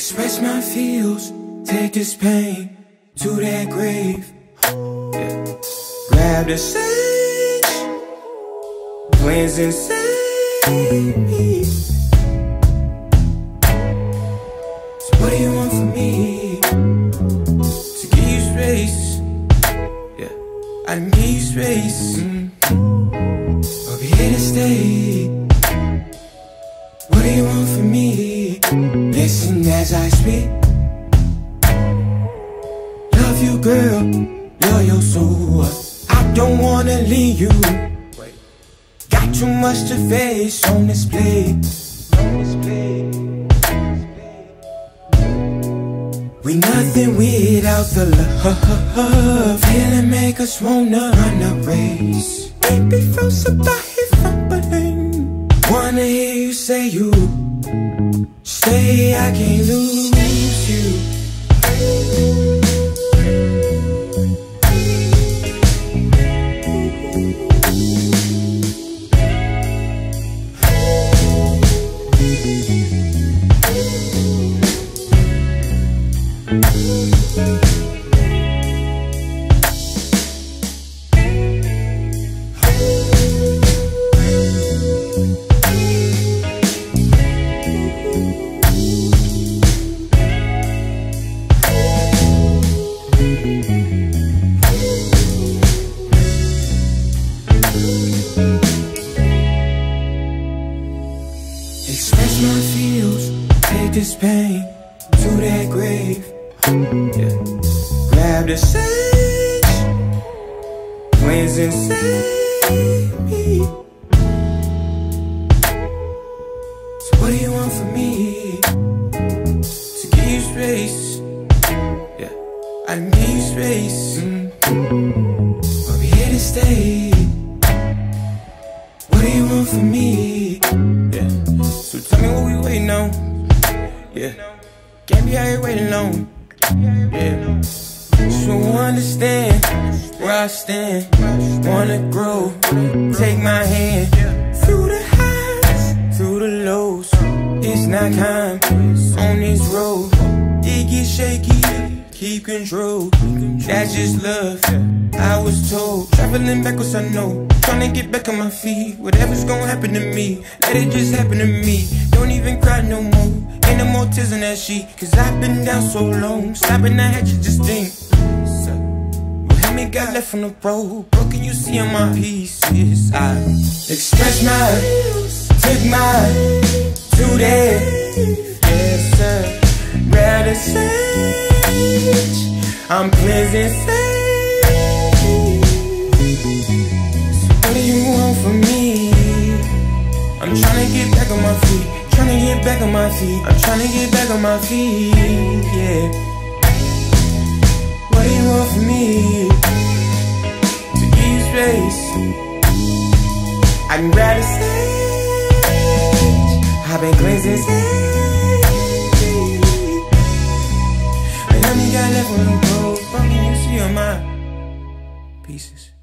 Express my feels, take this pain to that grave. Yeah. Grab the sage, cleanse and save me. So what do you want from me? To give you space, yeah. I need space. I'll be here to stay. What do you want from me? Listen as I speak. Love you, girl, love your soul. I don't wanna leave you. Got too much to face on this plate. We nothing without the love. Feeling make us wanna run a race. Baby, from somebody from Berlin. Wanna hear you say you stay, I can't lose you. Express my feels, take this pain to that grave. Yeah. Grab the sage, cleanse and save me. So what do you want from me? To give you space, yeah. I need space. I'll be here to stay. What do you want from me? Yeah. So tell me what we waiting on. Yeah. Can't be out here waiting long. Yeah. So understand where I stand. Wanna grow, take my hand. Through the highs, through the lows. It's not kind on this road. It gets shaky, keep control. That's just love, I was told. Traveling backwards, I know. Trying to get back on my feet. Whatever's gonna happen to me, let it just happen to me. Don't even cry no more. Ain't no more tears in that sheet. Cause I've been down so long. Stopping, I had you just think. So, well, how many got left on the road? Broken, you see on my pieces. I express my, took my, today. Yes, sir. Rather sage. I'm pleasant, sage. What do you want from me? I'm tryna get back on my feet. Tryna get back on my feet. I'm tryna get back on my feet. Yeah. What do you want from me? To give you space. I'd rather stay. I've been cleansing. And I got left on the road. Broken, you see on my pieces.